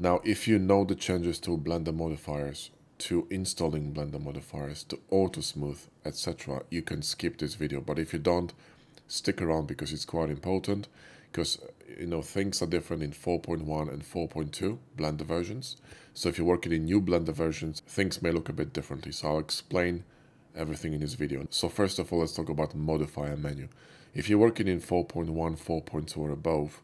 Now, if you know the changes to Blender modifiers, to installing Blender modifiers, to Auto Smooth, etc., you can skip this video. But if you don't, stick around because it's quite important. Because, you know, things are different in 4.1 and 4.2 Blender versions. So if you're working in new Blender versions, things may look a bit differently. So I'll explain everything in this video. So first of all, let's talk about modifier menu. If you're working in 4.1, 4.2 or above,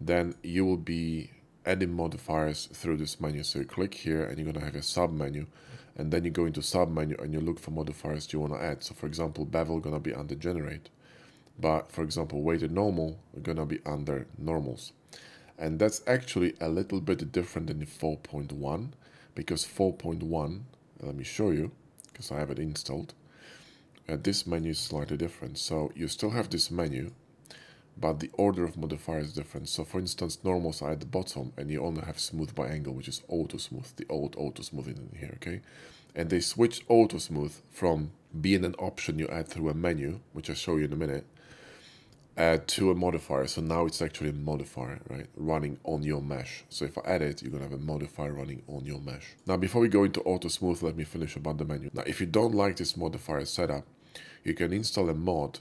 then you will be adding modifiers through this menu. So you click here and you're going to have a sub-menu, and then you go into sub-menu and you look for modifiers you want to add. So for example, bevel going to be under generate. But for example, weighted normal are going to be under normals. And that's actually a little bit different than the 4.1, because 4.1, let me show you, because I have it installed. This menu is slightly different. So you still have this menu, but the order of modifiers is different. So for instance, normals are at the bottom, and you only have smooth by angle, which is auto smooth, the old auto smooth in here, okay? And they switched auto smooth from being an option you add through a menu, which I'll show you in a minute, to a modifier. So now it's actually a modifier, right, running on your mesh. So if I add it, you're going to have a modifier running on your mesh. Now, before we go into Auto Smooth, let me finish about the menu. Now, if you don't like this modifier setup, you can install a mod.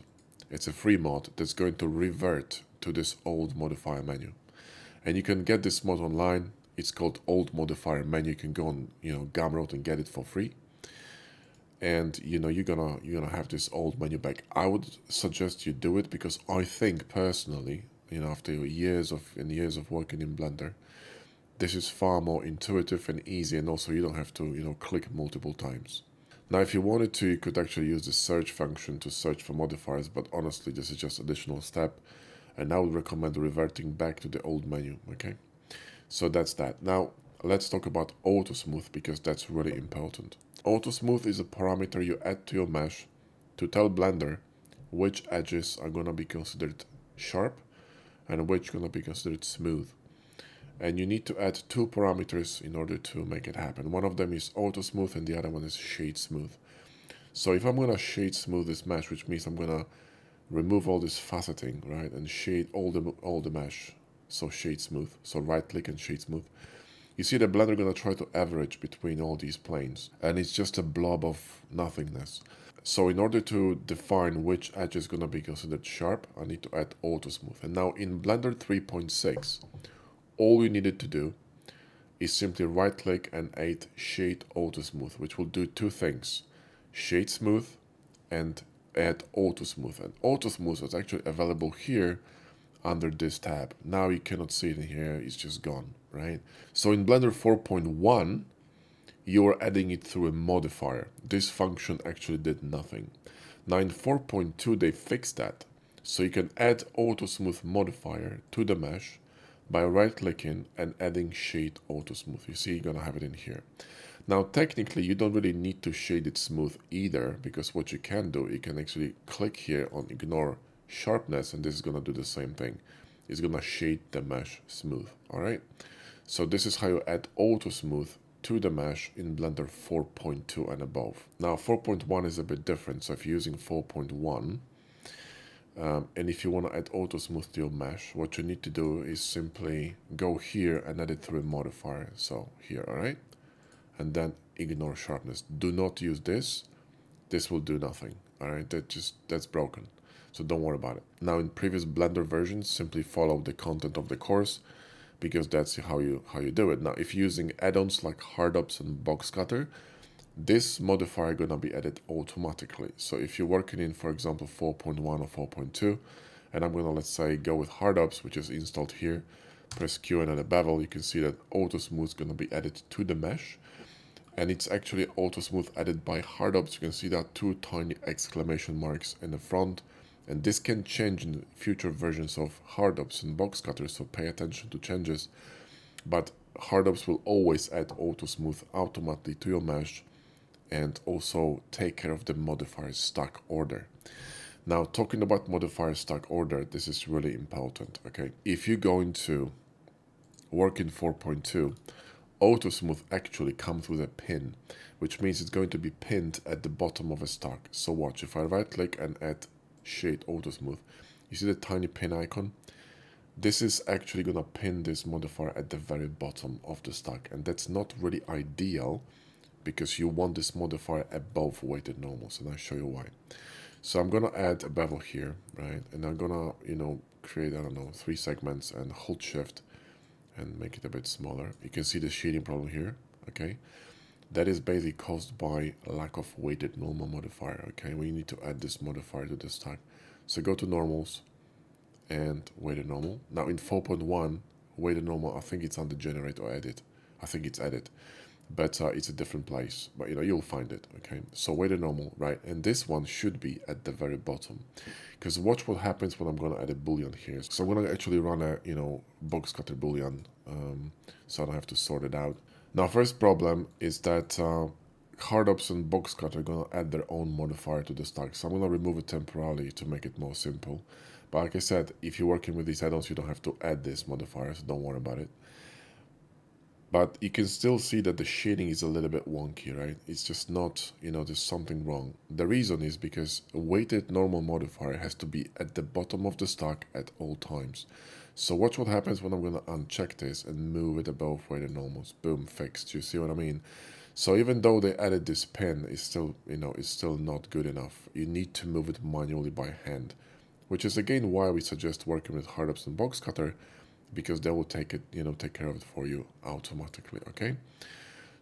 It's a free mod that's going to revert to this old modifier menu. And you can get this mod online. It's called Old Modifier Menu. You can go on, you know, Gumroad and get it for free. And, you know, you're gonna have this old menu back. I would suggest you do it because I think personally, you know, after years of working in Blender, this is far more intuitive and easy, and also you don't have to, you know, click multiple times. Now, if you wanted to, you could actually use the search function to search for modifiers, but honestly, this is just an additional step, and I would recommend reverting back to the old menu, okay? So that's that. Now, let's talk about Auto Smooth because that's really important. Auto Smooth is a parameter you add to your mesh to tell Blender which edges are going to be considered sharp and which are going to be considered smooth. And you need to add two parameters in order to make it happen. One of them is Auto Smooth and the other one is Shade Smooth. So if I'm going to shade smooth this mesh, which means I'm going to remove all this faceting, right, and shade all the mesh, so shade smooth. So right click and shade smooth. You see the Blender going to try to average between all these planes, and it's just a blob of nothingness. So in order to define which edge is going to be considered sharp, I need to add Auto Smooth. And now in Blender 3.6, all you needed to do is simply right click and add Shade Auto Smooth, which will do two things, shade smooth and add Auto Smooth. And Auto Smooth is actually available here under this tab. Now you cannot see it in here, it's just gone, right? So in Blender 4.1, you're adding it through a modifier. This function actually did nothing. Now in 4.2, they fixed that. So you can add Auto Smooth modifier to the mesh by right-clicking and adding Shade Auto Smooth. You see, you're gonna have it in here. Now, technically, you don't really need to shade it smooth either, because what you can do, you can actually click here on Ignore Sharpness, and this is going to do the same thing. It's going to shade the mesh smooth. All right, so this is how you add Auto Smooth to the mesh in Blender 4.2 and above. Now 4.1 is a bit different, so if you're using 4.1 and if you want to add Auto Smooth to your mesh, what you need to do is simply go here and add it through a modifier, so here, all right, and then ignore sharpness. Do not use this will do nothing, all right? That's broken. So don't worry about it. Now in previous Blender versions, simply follow the content of the course because that's how you do it. Now if you're using add-ons like HardOps and BoxCutter, this modifier is going to be added automatically. So if you're working in, for example, 4.1 or 4.2, and I'm going to, let's say, go with HardOps, which is installed here, press Q and add a bevel, you can see that Auto Smooth is going to be added to the mesh. And it's actually Auto Smooth added by HardOps. You can see that two tiny exclamation marks in the front. And this can change in future versions of HardOps and BoxCutter, so pay attention to changes. But HardOps will always add Auto Smooth automatically to your mesh and also take care of the modifier stack order. Now, talking about modifier stack order, this is really important, okay? If you're going to work in 4.2, Auto Smooth actually comes with a pin, which means it's going to be pinned at the bottom of a stack. So watch, if I right click and add Shade Auto Smooth, you see the tiny pin icon? This is actually going to pin this modifier at the very bottom of the stack, and that's not really ideal because you want this modifier above weighted normals, and I'll show you why. So I'm going to add a bevel here, right? And I'm going to, you know, create, I don't know, 3 segments and hold shift and make it a bit smaller. You can see the shading problem here, okay? That is basically caused by lack of weighted normal modifier, okay? We need to add this modifier to the stack. So go to normals and weighted normal. Now in 4.1, weighted normal, I think it's under generate or edit. I think it's edit, but it's a different place, but you know, you'll find it, okay? So weighted normal, right? And this one should be at the very bottom, because watch what happens when I'm going to add a boolean here. So I'm going to actually run a, you know, box cutter boolean, so I don't have to sort it out. Now, first problem is that HardOps and BoxCutter are going to add their own modifier to the stack. So I'm going to remove it temporarily to make it more simple. But like I said, if you're working with these add-ons, you don't have to add this modifier, so don't worry about it. But you can still see that the shading is a little bit wonky, right? It's just not, you know, there's something wrong. The reason is because a weighted normal modifier has to be at the bottom of the stack at all times. So watch what happens when I'm going to uncheck this and move it above weighted normals. Boom, fixed. You see what I mean? So even though they added this pen, it's still, you know, it's still not good enough. You need to move it manually by hand, which is again why we suggest working with HardOps and BoxCutter, because they will take it, you know, take care of it for you automatically. Okay.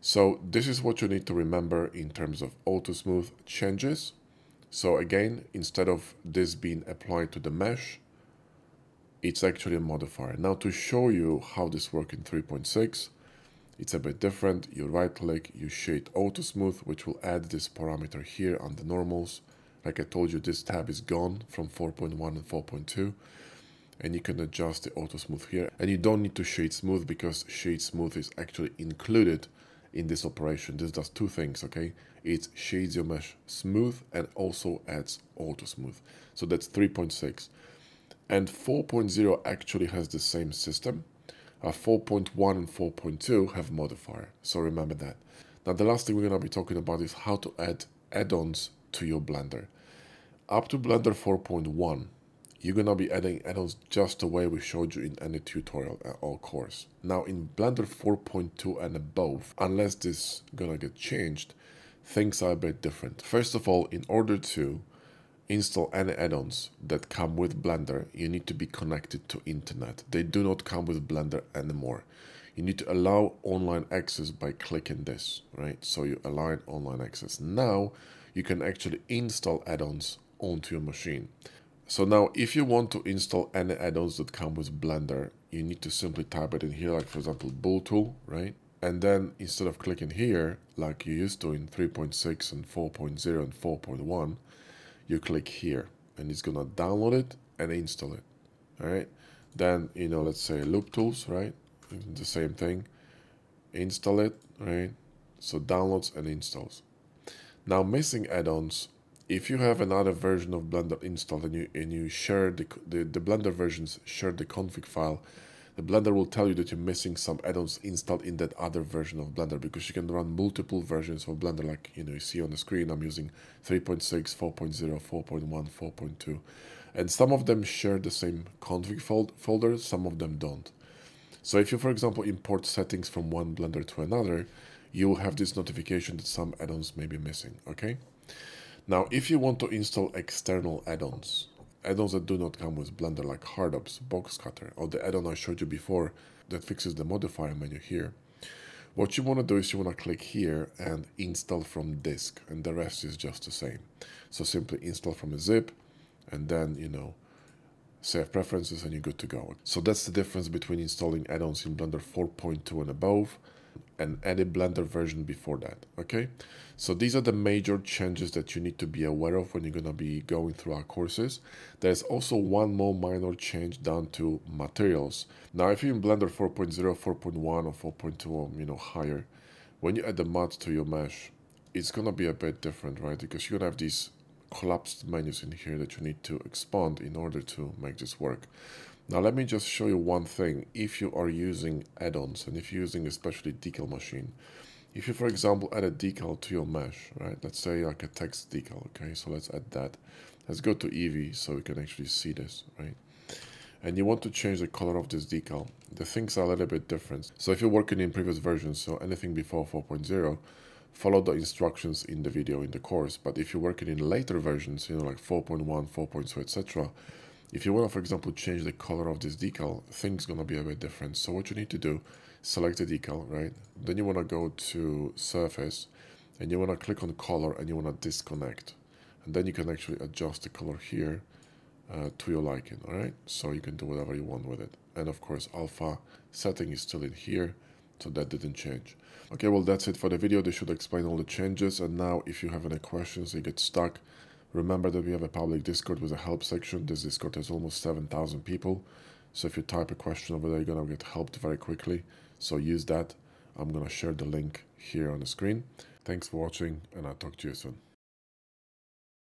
So this is what you need to remember in terms of Auto Smooth changes. So again, instead of this being applied to the mesh, it's actually a modifier. Now to show you how this works in 3.6, it's a bit different. You right click, you shade Auto Smooth, which will add this parameter here on the normals. Like I told you, this tab is gone from 4.1 and 4.2, and you can adjust the Auto Smooth here. And you don't need to shade smooth because shade smooth is actually included in this operation. This does 2 things, okay? It shades your mesh smooth and also adds Auto Smooth. So that's 3.6. And 4.0 actually has the same system. 4.1 and 4.2 have modifier, so remember that. Now the last thing we're going to be talking about is how to add add-ons to your Blender. Up to Blender 4.1, you're going to be adding add-ons just the way we showed you in any tutorial or course. Now in Blender 4.2 and above, unless this is going to get changed, things are a bit different. First of all, in order to install any add-ons that come with Blender, you need to be connected to internet. They do not come with Blender anymore. You need to allow online access by clicking this, right? So you allow online access. Now you can actually install add-ons onto your machine. So now if you want to install any add-ons that come with Blender, you need to simply type it in here, like for example, Bool Tool, right? And then instead of clicking here, like you used to in 3.6 and 4.0 and 4.1, you click here and it's gonna download it and install it. All right, then, you know, let's say Loop Tools, right? The same thing, install it, right? So downloads and installs. Now missing add-ons, if you have another version of Blender installed and you share the Blender versions, share the config file, the Blender will tell you that you're missing some add-ons installed in that other version of Blender, because you can run multiple versions of Blender, like, you know, you see on the screen, I'm using 3.6, 4.0, 4.1, 4.2. And some of them share the same config folder, some of them don't. So if you, for example, import settings from one Blender to another, you will have this notification that some add-ons may be missing, okay? Now, if you want to install external add-ons, add-ons that do not come with Blender, like HardOps, BoxCutter, or the add-on I showed you before that fixes the modifier menu here. What you want to do is you want to click here and install from disk, and the rest is just the same. So simply install from a zip, and then, you know, save preferences, and you're good to go. So that's the difference between installing add-ons in Blender 4.2 and above, and any Blender version before that, okay? So these are the major changes that you need to be aware of when you're going to be going through our courses. There's also one more minor change down to materials. Now, if you're in Blender 4.0, 4.1 or 4.2 or, you know, higher, when you add the mud to your mesh, it's going to be a bit different, right? Because you're going to have these collapsed menus in here that you need to expand in order to make this work. Now, let me just show you one thing. If you are using add-ons, and if you're using especially Decal Machine, if you, for example, add a decal to your mesh, right? Let's say like a text decal, okay? So let's add that. Let's go to Eevee so we can actually see this, right? and you want to change the color of this decal. The things are a little bit different. So if you're working in previous versions, so anything before 4.0, follow the instructions in the video in the course. But if you're working in later versions, you know, like 4.1, 4.2, etc., if you want to, for example, change the color of this decal, things gonna be a bit different. So what you need to do, select the decal, right? Then you want to go to surface and you want to click on color and you want to disconnect. And then you can actually adjust the color here to your liking, all right? So you can do whatever you want with it. And of course, alpha setting is still in here, so that didn't change. Okay, well, that's it for the video. They should explain all the changes. And now if you have any questions, you get stuck, remember that we have a public Discord with a help section. This Discord has almost 7,000 people. So if you type a question over there, you're gonna get helped very quickly. So use that. I'm gonna share the link here on the screen. Thanks for watching, and I'll talk to you soon.